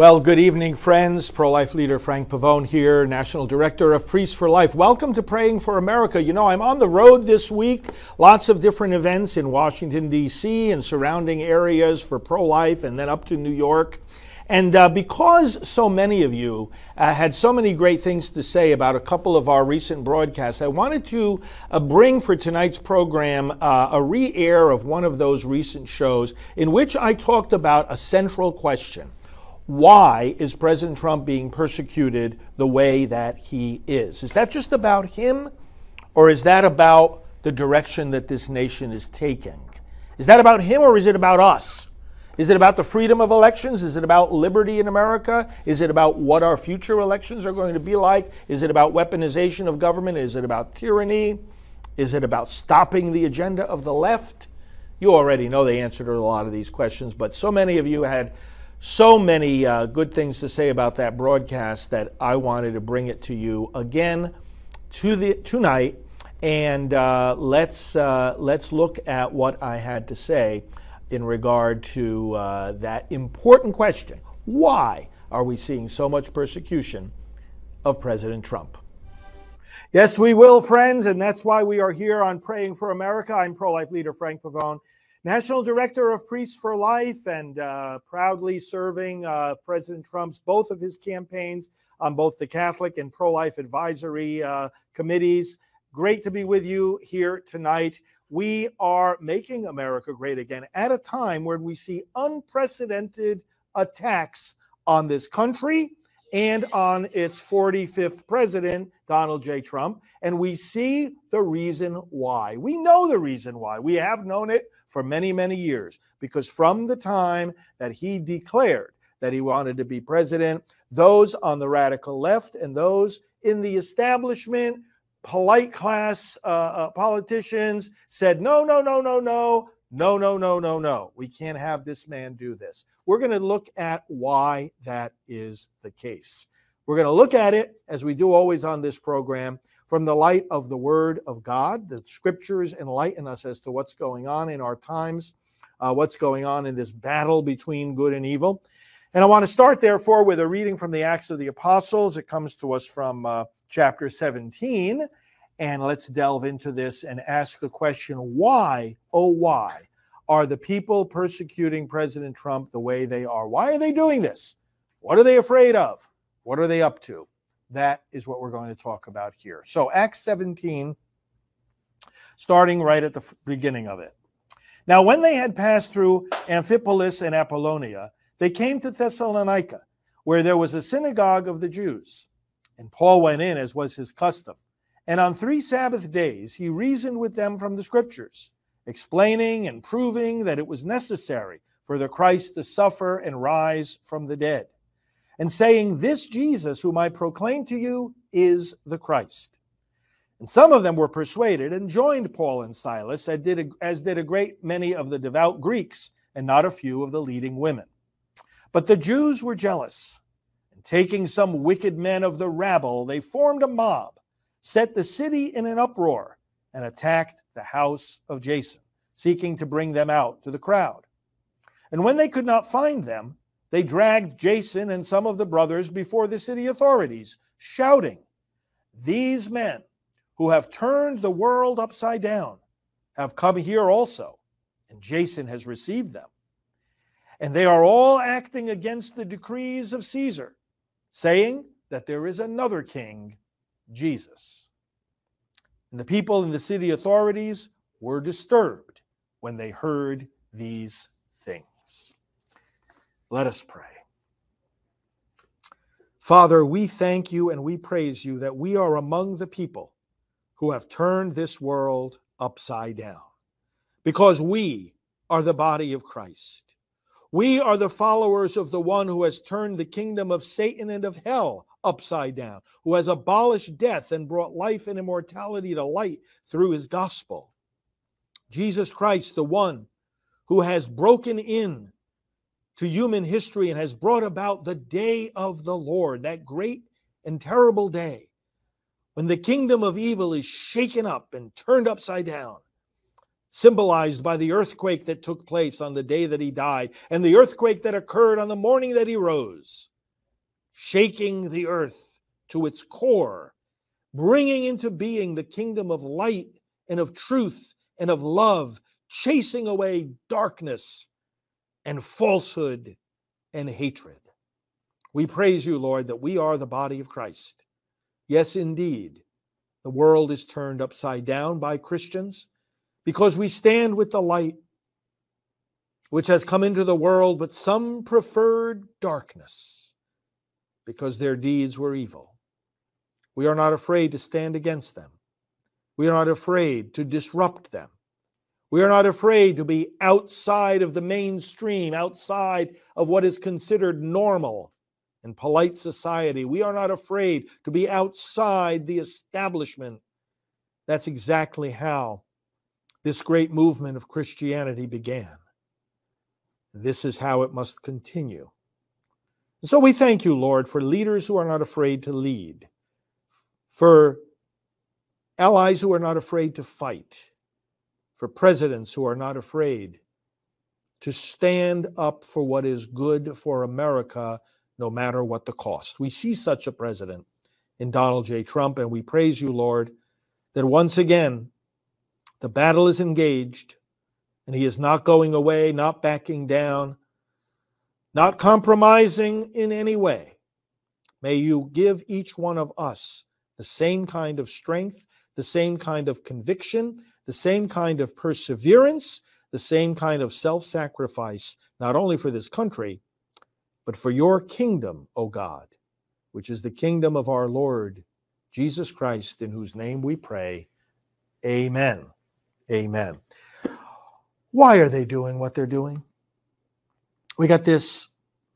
Well, good evening, friends. Pro-life leader Frank Pavone here, National Director of Priests for Life. Welcome to Praying for America. You know, I'm on the road this week. Lots of different events in Washington, D.C. and surrounding areas for pro-life and then up to New York. And because so many of you had so many great things to say about a couple of our recent broadcasts, I wanted to bring for tonight's program a re-air of one of those recent shows in which I talked about a central question. Why is President Trump being persecuted the way that he is? Is that just about him, or is that about the direction that this nation is taking? Is that about him, or is it about us? Is it about the freedom of elections? Is it about liberty in America? Is it about what our future elections are going to be like? Is it about weaponization of government? Is it about tyranny? Is it about stopping the agenda of the left? You already know the answer to a lot of these questions, but so many of you had so many good things to say about that broadcast that I wanted to bring it to you again tonight, and let's look at what I had to say in regard to that important question. Why are we seeing so much persecution of President Trump? Yes, we will, friends, and that's why we are here on Praying for America. I'm pro-life leader Frank Pavone, National Director of Priests for Life, and proudly serving President Trump's both of his campaigns on both the Catholic and pro-life advisory committees. Great to be with you here tonight. We are making America great again at a time where we see unprecedented attacks on this country and on its 45th president, Donald J. Trump, and we see the reason why. We know the reason why. We have known it for many, many years, because from the time that he declared that he wanted to be president, those on the radical left and those in the establishment, polite class politicians said, no, no, no, no, no, no, no, no, no, no. We can't have this man do this. We're going to look at why that is the case. We're going to look at it, as we do always on this program, from the light of the Word of God. The Scriptures enlighten us as to what's going on in our times, what's going on in this battle between good and evil. And I want to start, therefore, with a reading from the Acts of the Apostles. It comes to us from chapter 17. And let's delve into this and ask the question, why, oh why, are the people persecuting President Trump the way they are? Why are they doing this? What are they afraid of? What are they up to? That is what we're going to talk about here. So Acts 17, starting right at the beginning of it. Now, when they had passed through Amphipolis and Apollonia, they came to Thessalonica, where there was a synagogue of the Jews. And Paul went in, as was his custom. And on 3 Sabbath days, he reasoned with them from the Scriptures, explaining and proving that it was necessary for the Christ to suffer and rise from the dead, and saying, this Jesus whom I proclaim to you is the Christ. And some of them were persuaded and joined Paul and Silas, as did a great many of the devout Greeks, and not a few of the leading women. But the Jews were jealous, and taking some wicked men of the rabble, they formed a mob, set the city in an uproar, and attacked the house of Jason, seeking to bring them out to the crowd. And when they could not find them, they dragged Jason and some of the brothers before the city authorities, shouting, these men who have turned the world upside down have come here also, and Jason has received them. And they are all acting against the decrees of Caesar, saying that there is another king, Jesus. And the people in the city authorities were disturbed when they heard these things. Let us pray. Father, we thank you and we praise you that we are among the people who have turned this world upside down, because we are the body of Christ. We are the followers of the one who has turned the kingdom of Satan and of hell upside down, who has abolished death and brought life and immortality to light through his gospel. Jesus Christ, the one who has broken in to human history and has brought about the day of the Lord, that great and terrible day when the kingdom of evil is shaken up and turned upside down. symbolized by the earthquake that took place on the day that he died and the earthquake that occurred on the morning that he rose, shaking the earth to its core, bringing into being the kingdom of light and of truth and of love, chasing away darkness and falsehood and hatred. We praise you, Lord, that we are the body of Christ. Yes, indeed, the world is turned upside down by Christians because we stand with the light which has come into the world, but some preferred darkness because their deeds were evil. We are not afraid to stand against them. We are not afraid to disrupt them. We are not afraid to be outside of the mainstream, outside of what is considered normal in polite society. We are not afraid to be outside the establishment. That's exactly how this great movement of Christianity began. This is how it must continue. And so we thank you, Lord, for leaders who are not afraid to lead, for allies who are not afraid to fight, for presidents who are not afraid to stand up for what is good for America, no matter what the cost. We see such a president in Donald J. Trump, and we praise you, Lord, that once again, the battle is engaged, and he is not going away, not backing down, not compromising in any way. May you give each one of us the same kind of strength, the same kind of conviction, the same kind of perseverance, the same kind of self-sacrifice, not only for this country, but for your kingdom, O God, which is the kingdom of our Lord Jesus Christ, in whose name we pray. Amen. Amen. Why are they doing what they're doing? We got this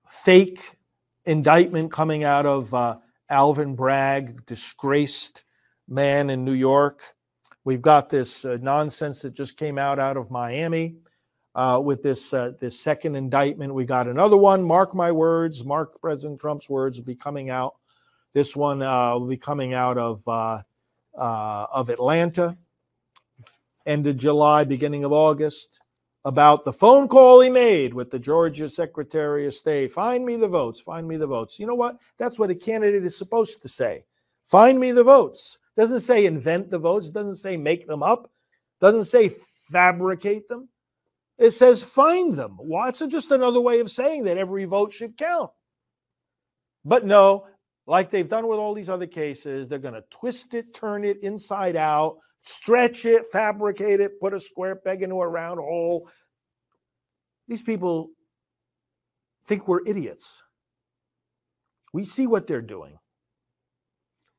fake indictment coming out of Alvin Bragg, disgraced man in New York. We've got this nonsense that just came out of Miami with this second indictment. We got another one. Mark my words. Mark President Trump's words will be coming out. This one will be coming out of Atlanta, end of July, beginning of August, about the phone call he made with the Georgia Secretary of State. Find me the votes. Find me the votes. You know what? That's what a candidate is supposed to say. Find me the votes. Doesn't say invent the votes. Doesn't say make them up. Doesn't say fabricate them. It says find them. Well, it's just another way of saying that every vote should count. But no, like they've done with all these other cases, they're going to twist it, turn it inside out, stretch it, fabricate it, put a square peg into a round hole. These people think we're idiots. We see what they're doing.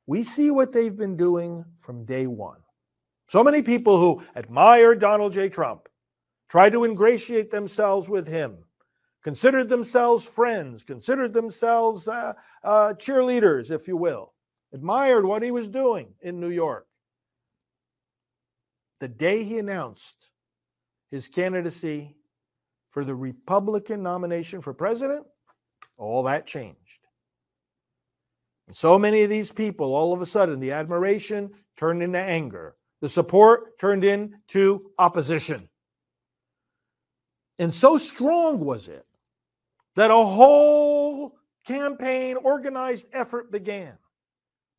We see what they've been doing from day one. So many people who admire Donald J. Trump, tried to ingratiate themselves with him, considered themselves friends, considered themselves cheerleaders, if you will, admired what he was doing in New York. The day he announced his candidacy for the Republican nomination for president, all that changed. And so many of these people, all of a sudden, the admiration turned into anger. The support turned into opposition. And so strong was it that a whole campaign organized effort began,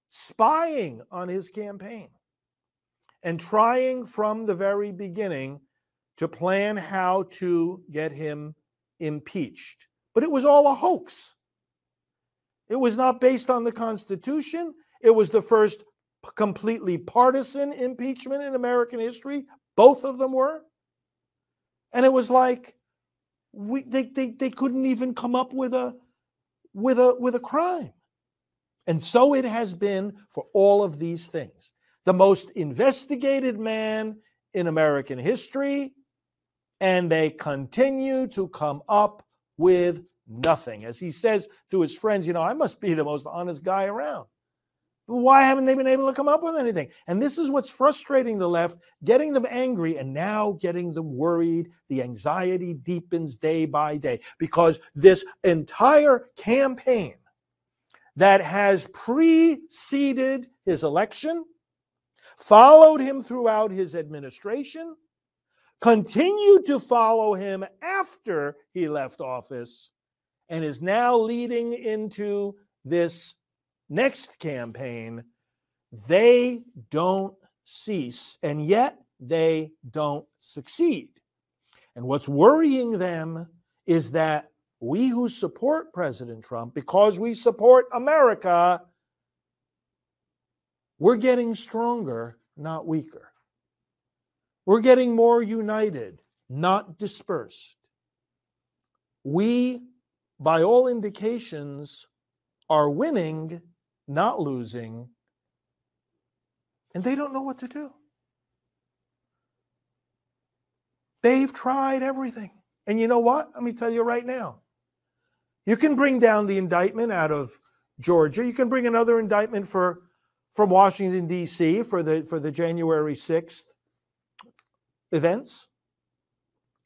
spying on his campaign and trying from the very beginning to plan how to get him impeached. But it was all a hoax. It was not based on the Constitution. It was the first completely partisan impeachment in American history. Both of them were. And it was like they couldn't even come up with a crime. And so it has been for all of these things. The most investigated man in American history, and they continue to come up with nothing. As he says to his friends, you know, I must be the most honest guy around. Why haven't they been able to come up with anything? And this is what's frustrating the left, getting them angry and now getting them worried. The anxiety deepens day by day because this entire campaign that has preceded his election, followed him throughout his administration, continued to follow him after he left office, and is now leading into this next campaign. They don't cease, and yet they don't succeed. And what's worrying them is that we who support President Trump, because we support America, we're getting stronger, not weaker. We're getting more united, not dispersed. We, by all indications, are winning, not losing, and they don't know what to do. They've tried everything. And you know what? Let me tell you right now. You can bring down the indictment out of Georgia. You can bring another indictment from Washington, D.C. for the January 6th events.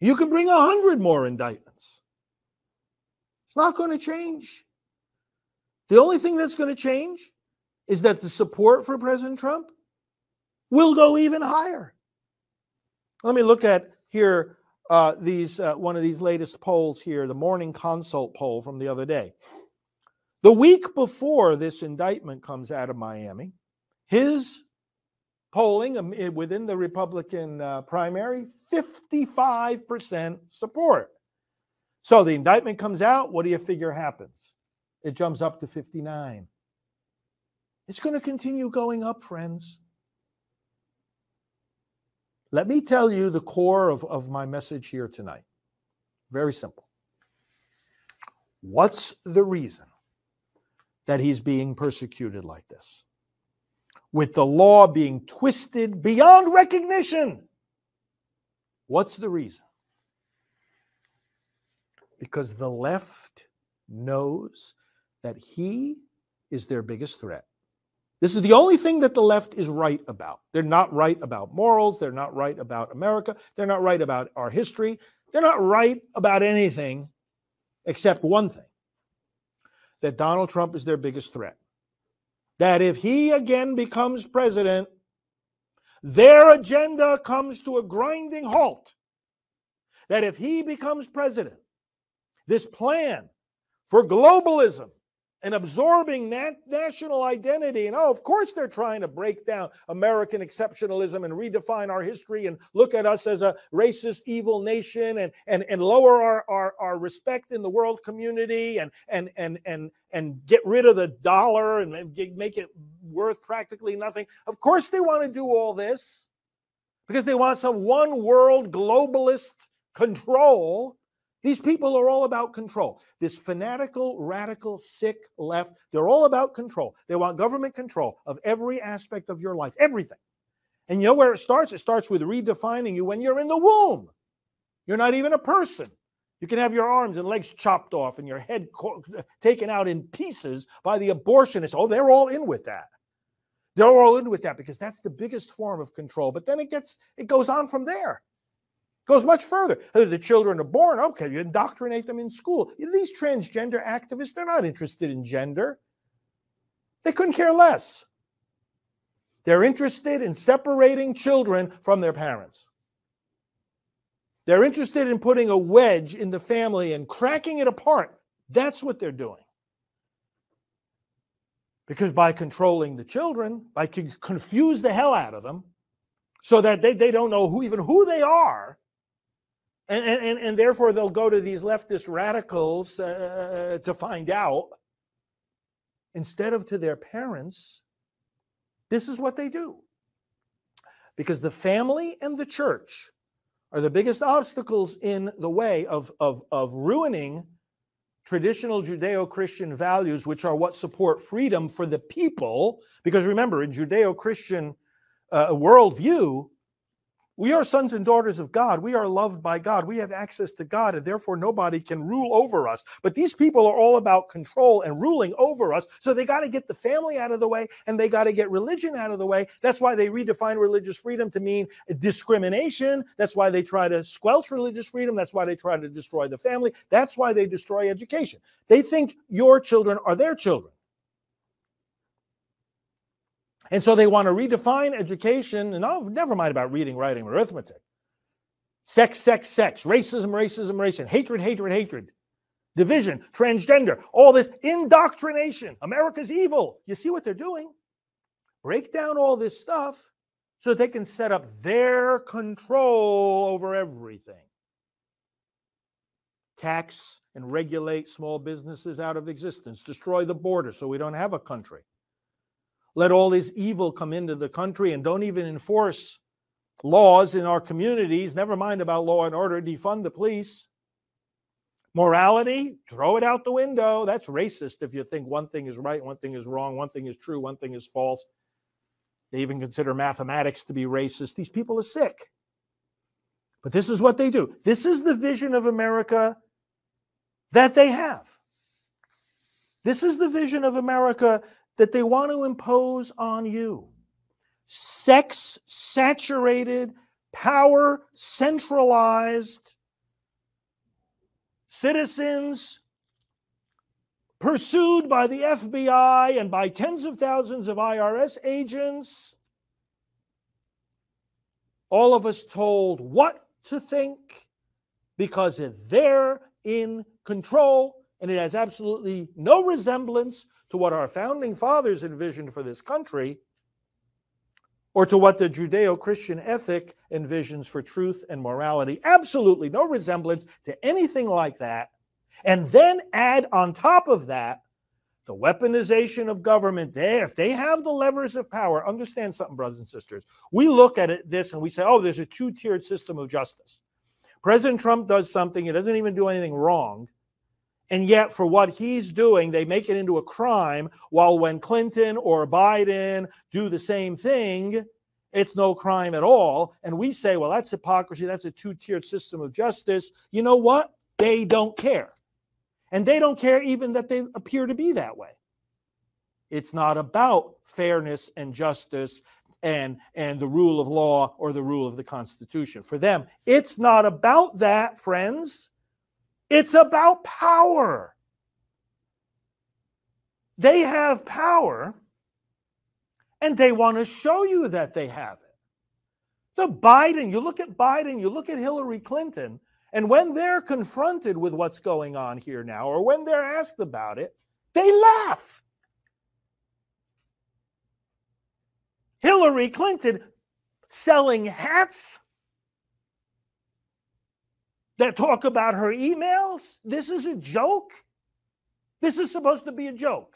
You can bring 100 more indictments. It's not going to change. The only thing that's going to change is that the support for President Trump will go even higher. Let me look at here one of these latest polls here, the Morning Consult poll from the other day. The week before this indictment comes out of Miami, his polling within the Republican primary, 55% support. So the indictment comes out. What do you figure happens? It jumps up to 59. It's going to continue going up, friends. Let me tell you the core of my message here tonight. Very simple. What's the reason that he's being persecuted like this? With the law being twisted beyond recognition. What's the reason? Because the left knows that he is their biggest threat. This is the only thing that the left is right about. They're not right about morals. They're not right about America. They're not right about our history. They're not right about anything except one thing, that Donald Trump is their biggest threat. That if he again becomes president, their agenda comes to a grinding halt. That if he becomes president, this plan for globalism and absorbing national identity, and oh, of course they're trying to break down American exceptionalism and redefine our history and look at us as a racist, evil nation and lower our respect in the world community and get rid of the dollar and make it worth practically nothing. Of course they want to do all this because they want some one world globalist control. These people are all about control. This fanatical, radical, sick left, they're all about control. They want government control of every aspect of your life, everything. And you know where it starts? It starts with redefining you when you're in the womb. You're not even a person. You can have your arms and legs chopped off and your head taken out in pieces by the abortionists. Oh, they're all in with that. They're all in with that because that's the biggest form of control. But then it goes on from there. Goes much further. The children are born, okay, you indoctrinate them in school. These transgender activists, they're not interested in gender. They couldn't care less. They're interested in separating children from their parents. They're interested in putting a wedge in the family and cracking it apart. That's what they're doing. Because by controlling the children, by confuse the hell out of them so that they don't know who they are, And therefore, they'll go to these leftist radicals to find out instead of to their parents. This is what they do. Because the family and the church are the biggest obstacles in the way of ruining traditional Judeo-Christian values, which are what support freedom for the people. Because remember, in Judeo-Christian worldview, we are sons and daughters of God. We are loved by God. We have access to God, and therefore nobody can rule over us. But these people are all about control and ruling over us, so they got to get the family out of the way, and they got to get religion out of the way. That's why they redefine religious freedom to mean discrimination. That's why they try to squelch religious freedom. That's why they try to destroy the family. That's why they destroy education. They think your children are their children. And so they want to redefine education. And oh, never mind about reading, writing, arithmetic. Sex, sex, sex. Racism, racism, racism. Hatred, hatred, hatred. Division, transgender, all this indoctrination. America's evil. You see what they're doing? Break down all this stuff so that they can set up their control over everything. Tax and regulate small businesses out of existence. Destroy the border so we don't have a country. Let all this evil come into the country and don't even enforce laws in our communities. Never mind about law and order. Defund the police. Morality, throw it out the window. That's racist if you think one thing is right, one thing is wrong, one thing is true, one thing is false. They even consider mathematics to be racist. These people are sick. But this is what they do. This is the vision of America that they have. This is the vision of America that they want to impose on you. Sex-saturated, power-centralized citizens pursued by the FBI and by tens of thousands of IRS agents. All of us told what to think because they're in control, and it has absolutely no resemblance to what our founding fathers envisioned for this country or to what the Judeo-Christian ethic envisions for truth and morality. Absolutely no resemblance to anything like that. And then add on top of that the weaponization of government. If they have the levers of power, understand something, brothers and sisters. We look at this and we say, oh, there's a two-tiered system of justice. President Trump does something. He doesn't even do anything wrong. And yet, for what he's doing, they make it into a crime, while when Clinton or Biden do the same thing, it's no crime at all. And we say, well, that's hypocrisy. That's a two-tiered system of justice. You know what? They don't care. And they don't care even that they appear to be that way. It's not about fairness and justice and the rule of law or the rule of the Constitution. For them, it's not about that, friends. It's about power. They have power, and they want to show you that they have it. You look at Biden, you look at Hillary Clinton, and when they're confronted with what's going on here now, or when they're asked about it, they laugh. Hillary Clinton selling hats that talk about her emails. This is a joke. This is supposed to be a joke.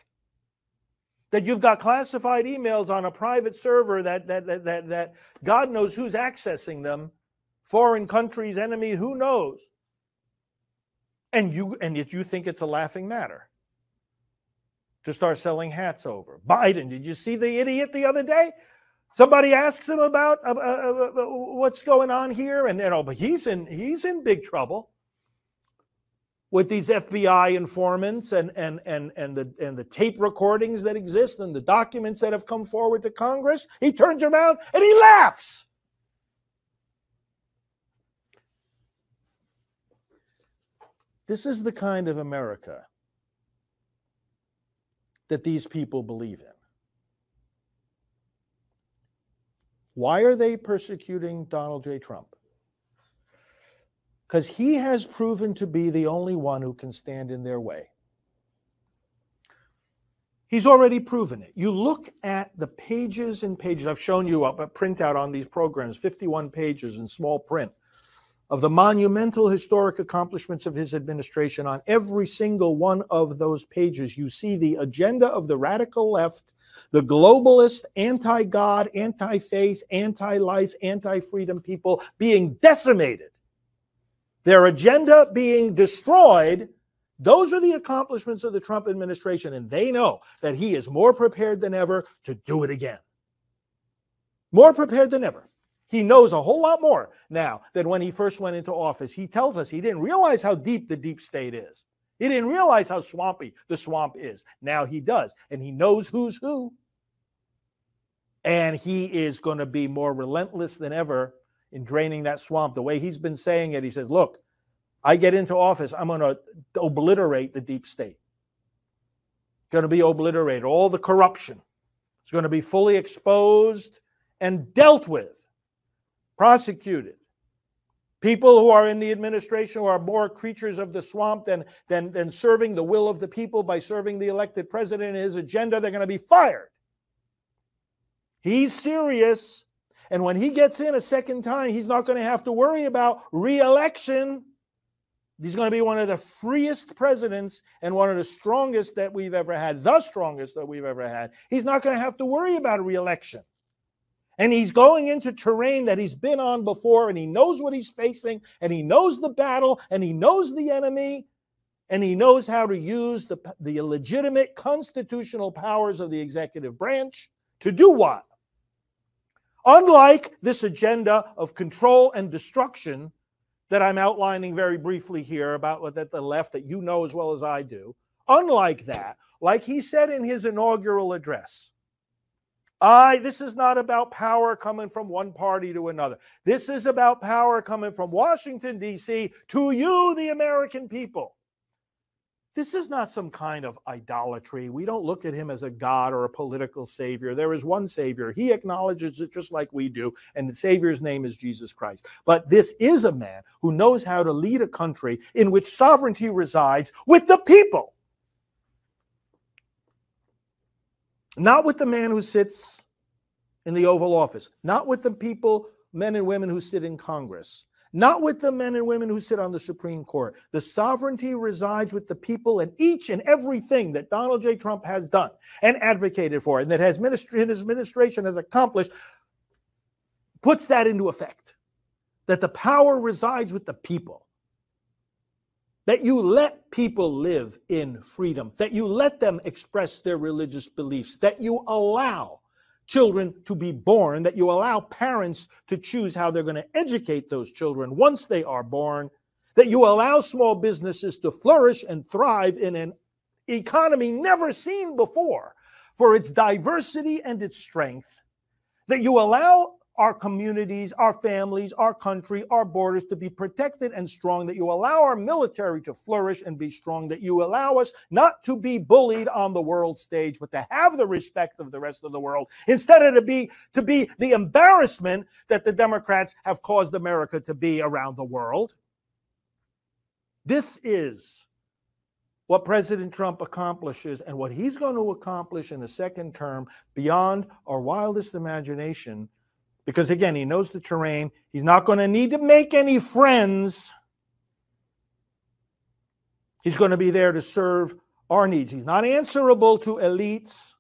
That you've got classified emails on a private server that God knows who's accessing them, foreign countries, enemy, who knows? And you think it's a laughing matter to start selling hats over. Biden, did you see the idiot the other day? Somebody asks him about what's going on here, but he's in big trouble with these FBI informants and the tape recordings that exist and the documents that have come forward to Congress. He turns around and he laughs. This is the kind of America that these people believe in. Why are they persecuting Donald J. Trump? Because he has proven to be the only one who can stand in their way. He's already proven it. You look at the pages and pages. I've shown you a printout on these programs, 51 pages in small print, of the monumental historic accomplishments of his administration. On every single one of those pages, you see the agenda of the radical left, the globalist, anti-God, anti-faith, anti-life, anti-freedom people being decimated, their agenda being destroyed. Those are the accomplishments of the Trump administration, and they know that he is more prepared than ever to do it again. More prepared than ever. He knows a whole lot more now than when he first went into office. He tells us he didn't realize how deep the deep state is. He didn't realize how swampy the swamp is. Now he does, and he knows who's who. And he is going to be more relentless than ever in draining that swamp. The way he's been saying it, he says, look, I get into office, I'm going to obliterate the deep state. Going to be obliterated. All the corruption. It's going to be fully exposed and dealt with. Prosecuted, People who are in the administration who are more creatures of the swamp than serving the will of the people by serving the elected president and his agenda, they're going to be fired. He's serious. And when he gets in a second time, he's not going to have to worry about re-election. He's going to be one of the freest presidents and one of the strongest that we've ever had, the strongest that we've ever had. He's not going to have to worry about a re-election. And he's going into terrain that he's been on before, and he knows what he's facing, and he knows the battle, and he knows the enemy, and he knows how to use the legitimate constitutional powers of the executive branch to do what? Unlike this agenda of control and destruction that I'm outlining very briefly here about what the left, that you know as well as I do, unlike that, like he said in his inaugural address, this is not about power coming from one party to another. This is about power coming from Washington, D.C. to you, the American people. This is not some kind of idolatry. We don't look at him as a god or a political savior. There is one savior. He acknowledges it just like we do, and the savior's name is Jesus Christ. But this is a man who knows how to lead a country in which sovereignty resides with the people. Not with the man who sits in the Oval Office, not with the people, men and women who sit in Congress, not with the men and women who sit on the Supreme Court. The sovereignty resides with the people, and each and everything that Donald J. Trump has done and advocated for and that his administration has accomplished puts that into effect, that the power resides with the people. That you let people live in freedom, that you let them express their religious beliefs, that you allow children to be born, that you allow parents to choose how they're going to educate those children once they are born, that you allow small businesses to flourish and thrive in an economy never seen before for its diversity and its strength, that you allow our communities, our families, our country, our borders to be protected and strong, that you allow our military to flourish and be strong, that you allow us not to be bullied on the world stage, but to have the respect of the rest of the world, instead of to be the embarrassment that the Democrats have caused America to be around the world. This is what President Trump accomplishes and what he's going to accomplish in the second term beyond our wildest imagination. Because, again, he knows the terrain. He's not going to need to make any friends. He's going to be there to serve our needs. He's not answerable to elites.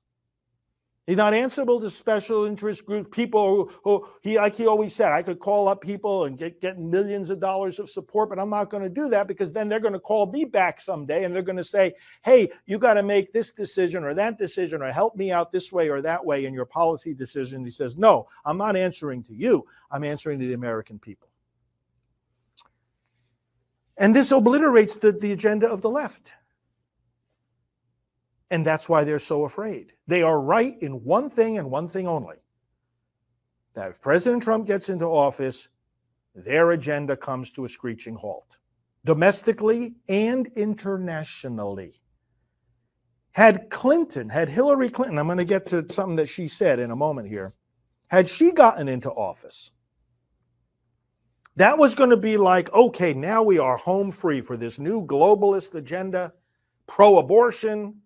He's not answerable to special interest groups, people who like he always said, I could call up people and get millions of dollars of support, but I'm not going to do that, because then they're going to call me back someday and they're going to say, hey, you got to make this decision or that decision or help me out this way or that way in your policy decision. He says, no, I'm not answering to you. I'm answering to the American people. And this obliterates the agenda of the left. And that's why they're so afraid. They are right in one thing and one thing only. That if President Trump gets into office, their agenda comes to a screeching halt, domestically and internationally. Had Hillary Clinton, I'm going to get to something that she said in a moment here, had she gotten into office, that was going to be like, okay, now we are home free for this new globalist agenda, pro-abortion,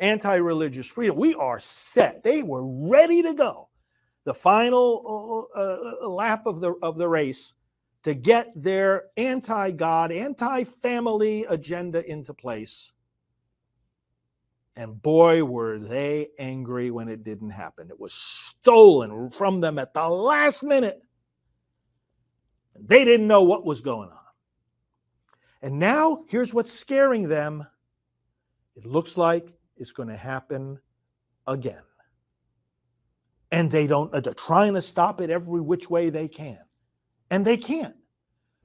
anti-religious freedom. We are set. They were ready to go. The final lap of the race to get their anti-God, anti-family agenda into place. And boy, were they angry when it didn't happen. It was stolen from them at the last minute. They didn't know what was going on. And now here's what's scaring them. It looks like it's going to happen again. And they're trying to stop it every which way they can. And they can't.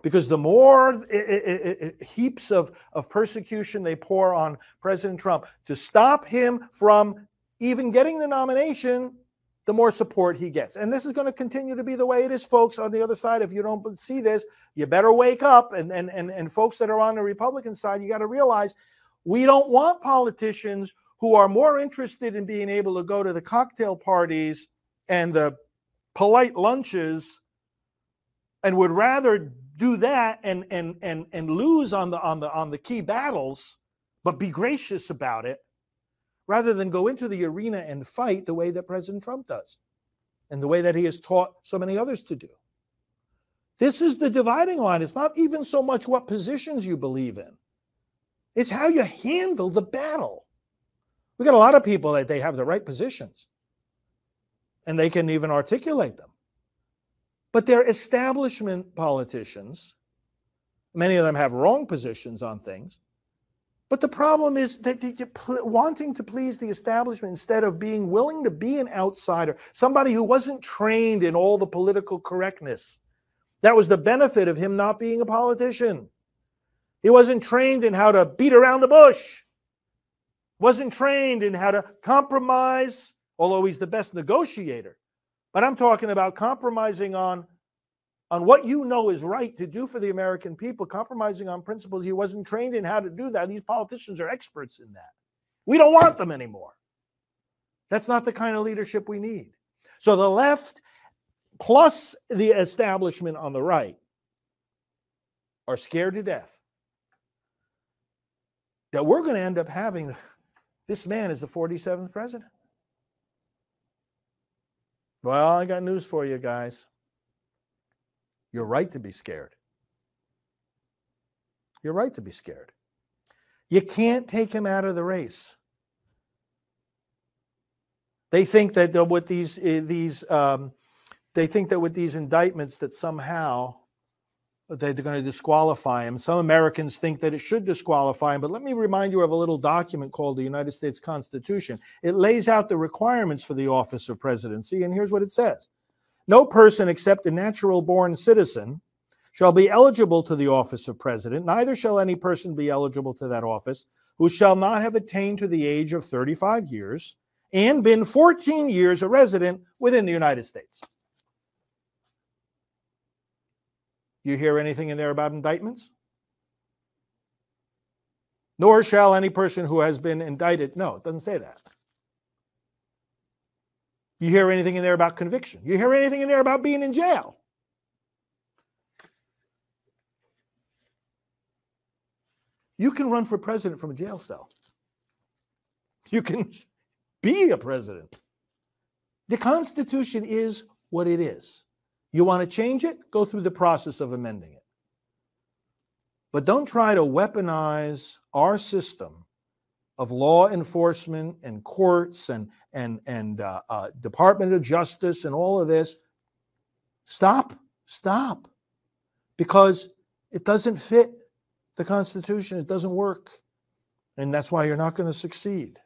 Because the more heaps of persecution they pour on President Trump to stop him from even getting the nomination, the more support he gets. And this is going to continue to be the way it is, folks. On the other side, if you don't see this, you better wake up. And folks that are on the Republican side, you got to realize, we don't want politicians who are more interested in being able to go to the cocktail parties and the polite lunches and would rather do that and lose on the key battles, but be gracious about it, rather than go into the arena and fight the way that President Trump does and the way that he has taught so many others to do. This is the dividing line. It's not even so much what positions you believe in. It's how you handle the battle. We got a lot of people that they have the right positions and they can even articulate them. But they're establishment politicians. Many of them have wrong positions on things. But the problem is that you're wanting to please the establishment instead of being willing to be an outsider, somebody who wasn't trained in all the political correctness. That was the benefit of him not being a politician. He wasn't trained in how to beat around the bush. Wasn't trained in how to compromise, although he's the best negotiator. But I'm talking about compromising on what you know is right to do for the American people, compromising on principles. He wasn't trained in how to do that. These politicians are experts in that. We don't want them anymore. That's not the kind of leadership we need. So the left plus the establishment on the right are scared to death that we're going to end up having this man as the 47th president. Well, I got news for you guys. You're right to be scared. You're right to be scared. You can't take him out of the race. They think that with these indictments that somehow they're going to disqualify him. Some Americans think that it should disqualify him, but let me remind you of a little document called the United States Constitution. It lays out the requirements for the office of presidency, and here's what it says. No person except a natural-born citizen shall be eligible to the office of president, neither shall any person be eligible to that office who shall not have attained to the age of 35 years and been 14 years a resident within the United States. You hear anything in there about indictments? Nor shall any person who has been indicted. No, it doesn't say that. You hear anything in there about conviction? You hear anything in there about being in jail? You can run for president from a jail cell. You can be a president. The Constitution is what it is. You want to change it? Go through the process of amending it. But don't try to weaponize our system of law enforcement and courts and Department of Justice and all of this. Stop, because it doesn't fit the Constitution. It doesn't work, and that's why you're not going to succeed.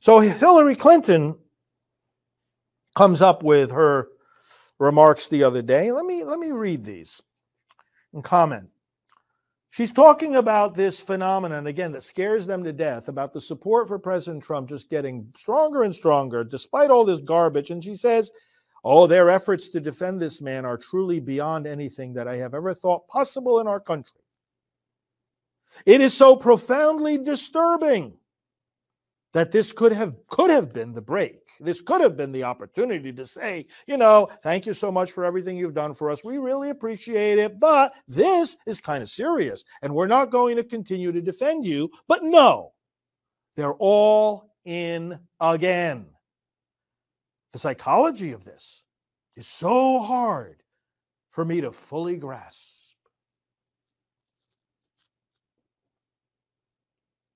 So Hillary Clinton comes up with her remarks the other day. Let me read these and comment. She's talking about this phenomenon, again, that scares them to death, about the support for President Trump just getting stronger and stronger despite all this garbage. And she says, oh, their efforts to defend this man are truly beyond anything that I have ever thought possible in our country. It is so profoundly disturbing that this could have been the break. This could have been the opportunity to say, you know, thank you so much for everything you've done for us. We really appreciate it, but this is kind of serious, and we're not going to continue to defend you. But no, they're all in again. The psychology of this is so hard for me to fully grasp.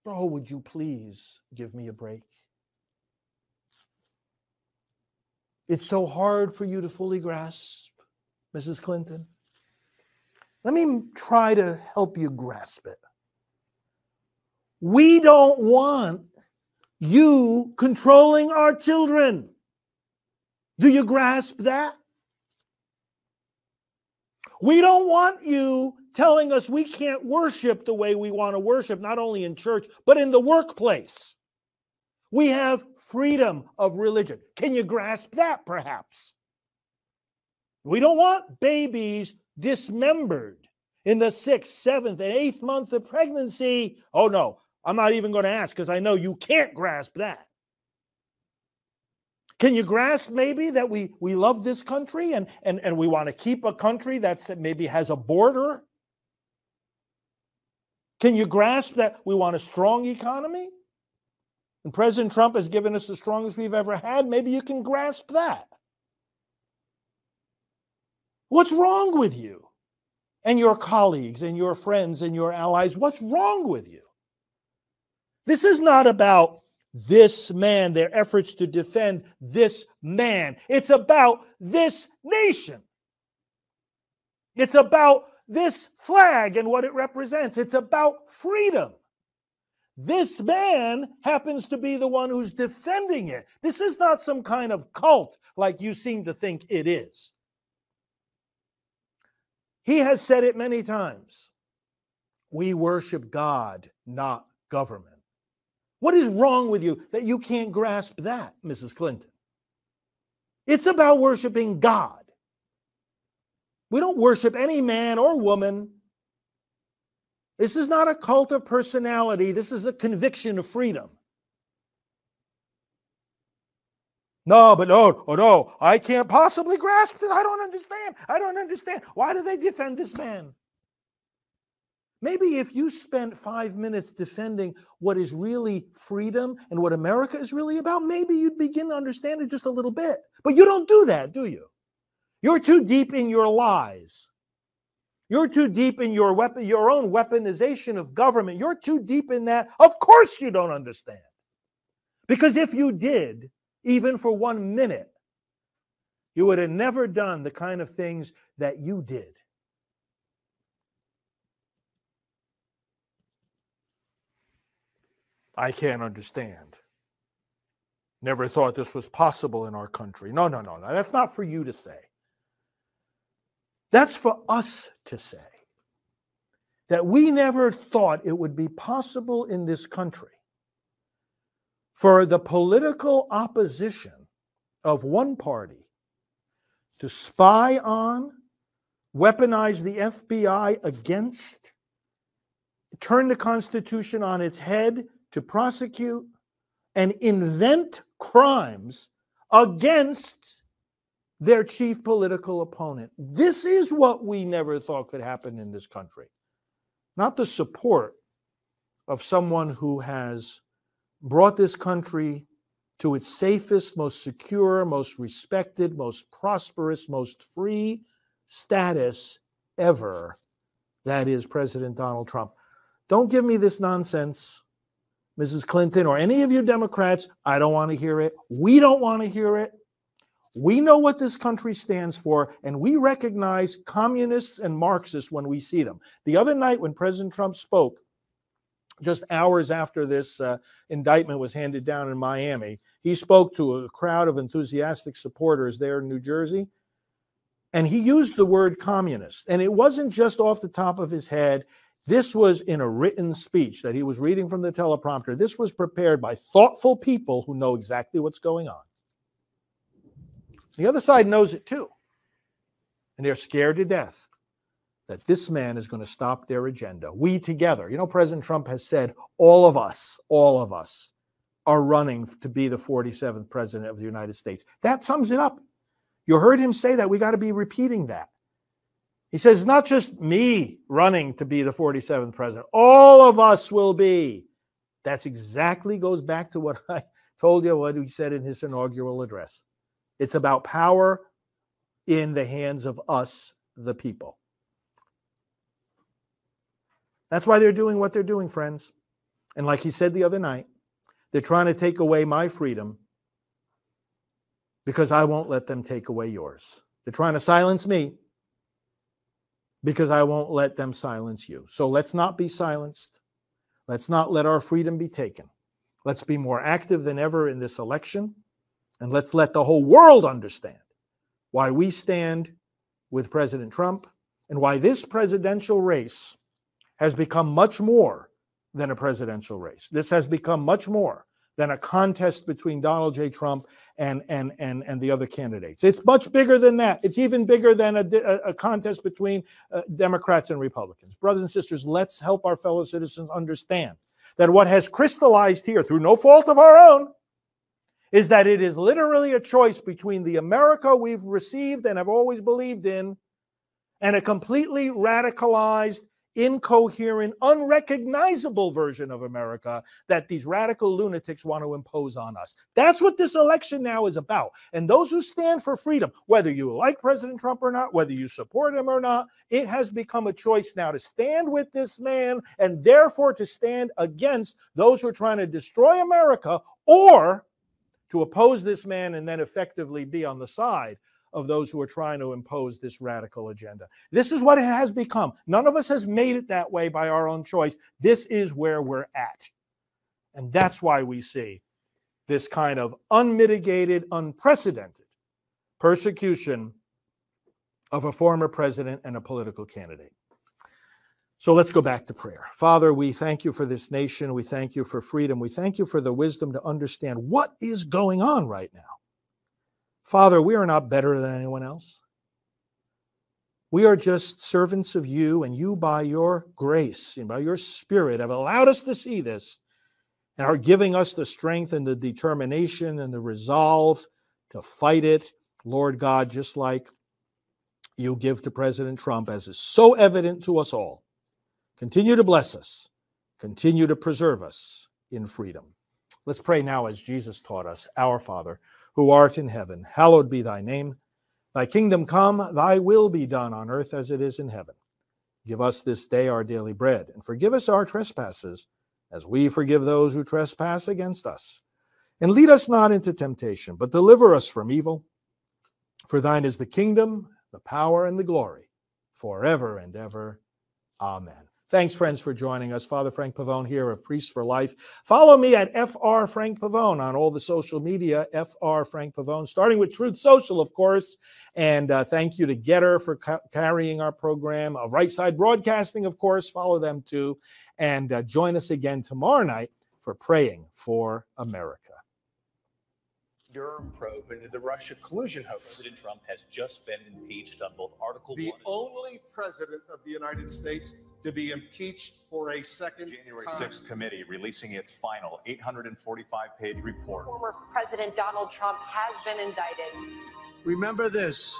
Bro, would you please give me a break? It's so hard for you to fully grasp, Mrs. Clinton. Let me try to help you grasp it. We don't want you controlling our children. Do you grasp that? We don't want you telling us we can't worship the way we want to worship, not only in church, but in the workplace. We have freedom of religion. Can you grasp that, perhaps? We don't want babies dismembered in the 6th, 7th, and 8th month of pregnancy. Oh, no, I'm not even going to ask because I know you can't grasp that. Can you grasp maybe that we love this country and we want to keep a country that's maybe has a border? Can you grasp that we want a strong economy? And President Trump has given us the strongest we've ever had. Maybe you can grasp that. What's wrong with you and your colleagues and your friends and your allies? What's wrong with you? This is not about this man, their efforts to defend this man. It's about this nation. It's about this flag and what it represents. It's about freedom. This man happens to be the one who's defending it. This is not some kind of cult like you seem to think it is. He has said it many times. We worship God, not government. What is wrong with you that you can't grasp that, Mrs. Clinton? It's about worshiping God. We don't worship any man or woman. This is not a cult of personality. This is a conviction of freedom. No, but no, I can't possibly grasp it. I don't understand. Why do they defend this man? Maybe if you spent 5 minutes defending what is really freedom and what America is really about, maybe you'd begin to understand it just a little bit. But you don't do that, do you? You're too deep in your lies. You're too deep in your own weaponization of government. You're too deep in that. Of course you don't understand. Because if you did, even for 1 minute, you would have never done the kind of things that you did. I can't understand. Never thought this was possible in our country. No. That's not for you to say. That's for us to say. That we never thought it would be possible in this country for the political opposition of one party to spy on, weaponize the FBI against, turn the Constitution on its head, to prosecute and invent crimes against their chief political opponent. This is what we never thought could happen in this country. Not the support of someone who has brought this country to its safest, most secure, most respected, most prosperous, most free status ever. That is President Donald Trump. Don't give me this nonsense, Mrs. Clinton, or any of you Democrats. I don't want to hear it. We don't want to hear it. We know what this country stands for, and we recognize communists and Marxists when we see them. The other night when President Trump spoke, just hours after this indictment was handed down in Miami, he spoke to a crowd of enthusiastic supporters there in New Jersey, and he used the word communist. And it wasn't just off the top of his head. This was in a written speech that he was reading from the teleprompter. This was prepared by thoughtful people who know exactly what's going on. The other side knows it too. And they're scared to death that this man is going to stop their agenda. We together. You know, President Trump has said, all of us are running to be the 47th president of the United States. That sums it up. You heard him say that. We got to be repeating that. He says, it's not just me running to be the 47th president. All of us will be. That's exactly goes back to what I told you, what he said in his inaugural address. It's about power in the hands of us, the people. That's why they're doing what they're doing, friends. And like he said the other night, they're trying to take away my freedom because I won't let them take away yours. They're trying to silence me because I won't let them silence you. So let's not be silenced. Let's not let our freedom be taken. Let's be more active than ever in this election, and let's let the whole world understand why we stand with President Trump and why this presidential race has become much more than a presidential race. This has become much more than a contest between Donald J. Trump and the other candidates. It's much bigger than that. It's even bigger than a contest between Democrats and Republicans. Brothers and sisters, let's help our fellow citizens understand that what has crystallized here, through no fault of our own, is that it is literally a choice between the America we've received and have always believed in and a completely radicalized, incoherent, unrecognizable version of America that these radical lunatics want to impose on us. That's what this election now is about. And those who stand for freedom, whether you like President Trump or not, whether you support him or not, it has become a choice now to stand with this man and therefore to stand against those who are trying to destroy America or to oppose this man and then effectively be on the side of those who are trying to impose this radical agenda. This is what it has become. None of us has made it that way by our own choice. This is where we're at. And that's why we see this kind of unmitigated, unprecedented persecution of a former president and a political candidate. So let's go back to prayer. Father, we thank you for this nation. We thank you for freedom. We thank you for the wisdom to understand what is going on right now. Father, we are not better than anyone else. We are just servants of you, and you, by your grace and by your Spirit, have allowed us to see this and are giving us the strength and the determination and the resolve to fight it, Lord God, just like you give to President Trump, as is so evident to us all. Continue to bless us. Continue to preserve us in freedom. Let's pray now as Jesus taught us. Our Father, who art in heaven, hallowed be thy name. Thy kingdom come, thy will be done on earth as it is in heaven. Give us this day our daily bread, and forgive us our trespasses, as we forgive those who trespass against us. And lead us not into temptation, but deliver us from evil. For thine is the kingdom, the power, and the glory, forever and ever. Amen. Thanks, friends, for joining us. Father Frank Pavone here of Priests for Life. Follow me at FR Frank Pavone on all the social media, FR Frank Pavone, starting with Truth Social, of course. And thank you to Getter for carrying our program. Right Side Broadcasting, of course. Follow them, too. And join us again tomorrow night for Praying for America. Durham probe into the Russia collusion hoax. President Trump has just been impeached on both Article 1 and the only president of the United States to be impeached for a second time. January 6th committee releasing its final 845-page report. Former President Donald Trump has been indicted. Remember this: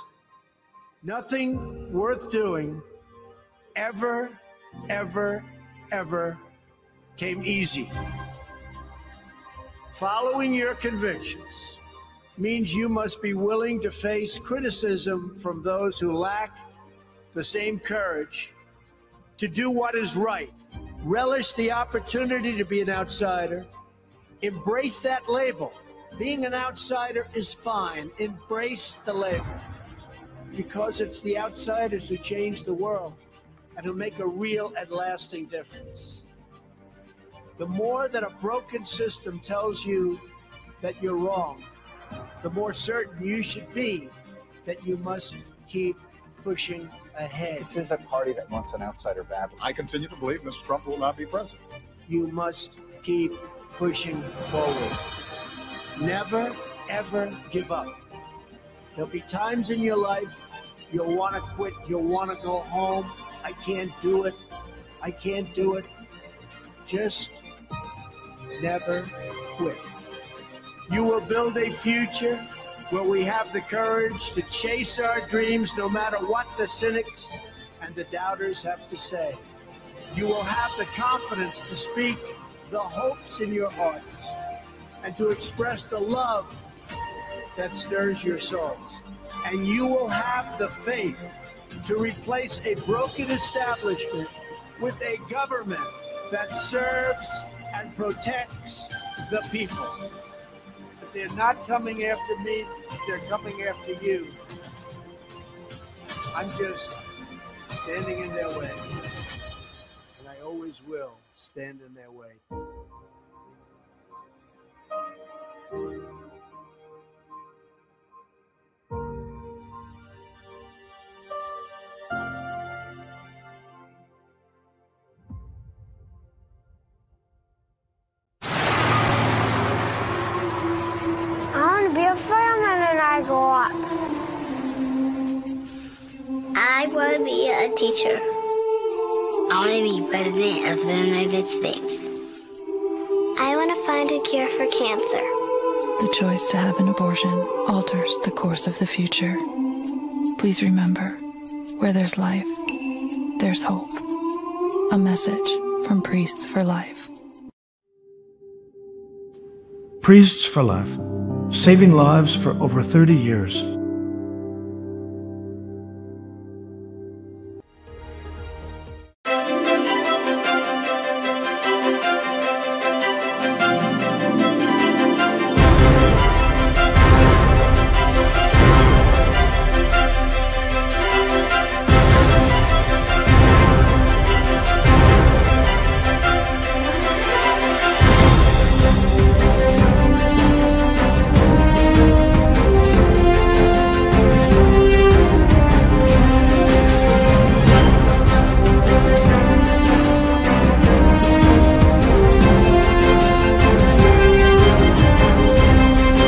nothing worth doing ever came easy. Following your convictions means you must be willing to face criticism from those who lack the same courage to do what is right. Relish the opportunity to be an outsider. Embrace that label. Being an outsider is fine. Embrace the label, because it's the outsiders who change the world and who make a real and lasting difference. The more that a broken system tells you that you're wrong, the more certain you should be that you must keep pushing ahead. This is a party that wants an outsider badly. I continue to believe Mr. Trump will not be president. You must keep pushing forward. Never, ever give up. There'll be times in your life you'll want to quit, you'll want to go home. I can't do it. I can't do it. Just never quit. You will build a future where we have the courage to chase our dreams, no matter what the cynics and the doubters have to say. You will have the confidence to speak the hopes in your hearts and to express the love that stirs your souls. And you will have the faith to replace a broken establishment with a government that serves and protects the people. But they're not coming after me, they're coming after you. I'm just standing in their way, and I always will stand in their way. I want to be a teacher. I want to be president of the United States. I want to find a cure for cancer. the choice to have an abortion alters the course of the future. Please remember, where there's life, there's hope. A message from Priests for Life. Priests for Life, saving lives for over 30 years.